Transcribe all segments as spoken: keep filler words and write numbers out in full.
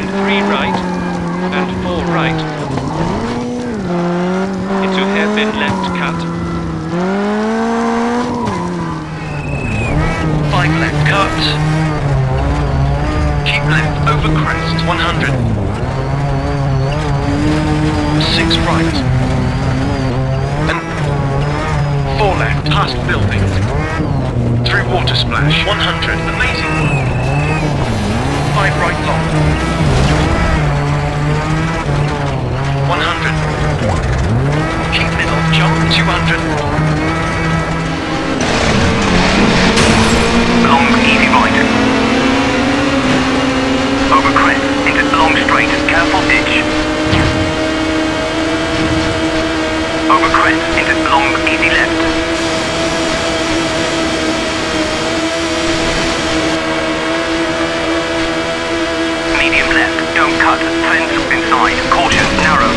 and three right, and four right. Into hairpin left cut. Five left cut. Keep left over crest, one hundred. Six right. And four left past buildings. Through water splash, one hundred, amazing work. Five right long. one hundred. Keep middle, jump two hundred. Long easy right. Over crest, into long straight, careful ditch. Over crest, into long easy left. Don't cut, fence inside, caution, narrow.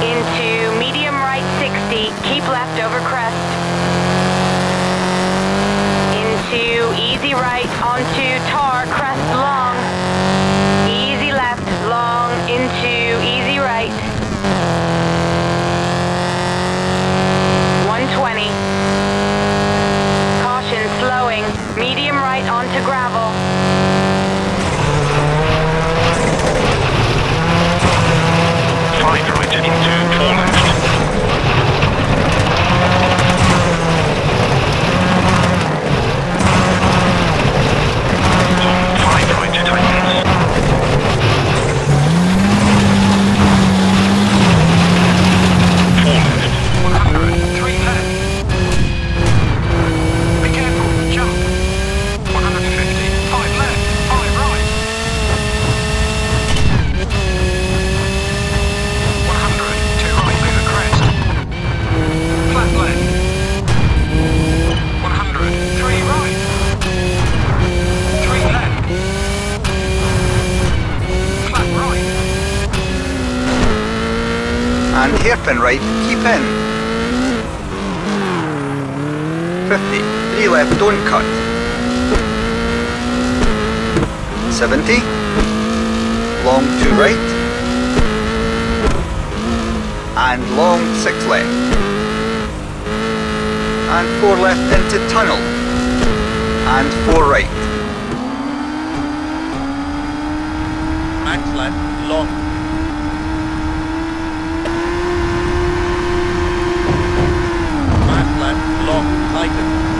Into medium right sixty, keep left over crest. Into easy right, onto tar, crest long. Easy left, long, into easy right. one twenty. Medium right onto gravel. Five right into four left. Five right to tightens. Four left. One hundred. Three left. And hairpin right, keep in. fifty, three left, don't cut. seventy, long to right. And long six left. And four left into tunnel. And four right. Max left, long. Long, tighten,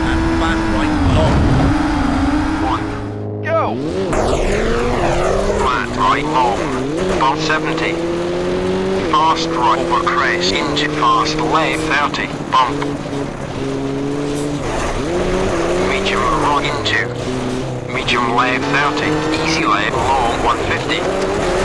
and back right, long. One. Go! Flat right, long. About seventy. Fast right over crest, into fast left, thirty. Bump. Medium right into. Medium left, thirty. Easy left, long, one fifty.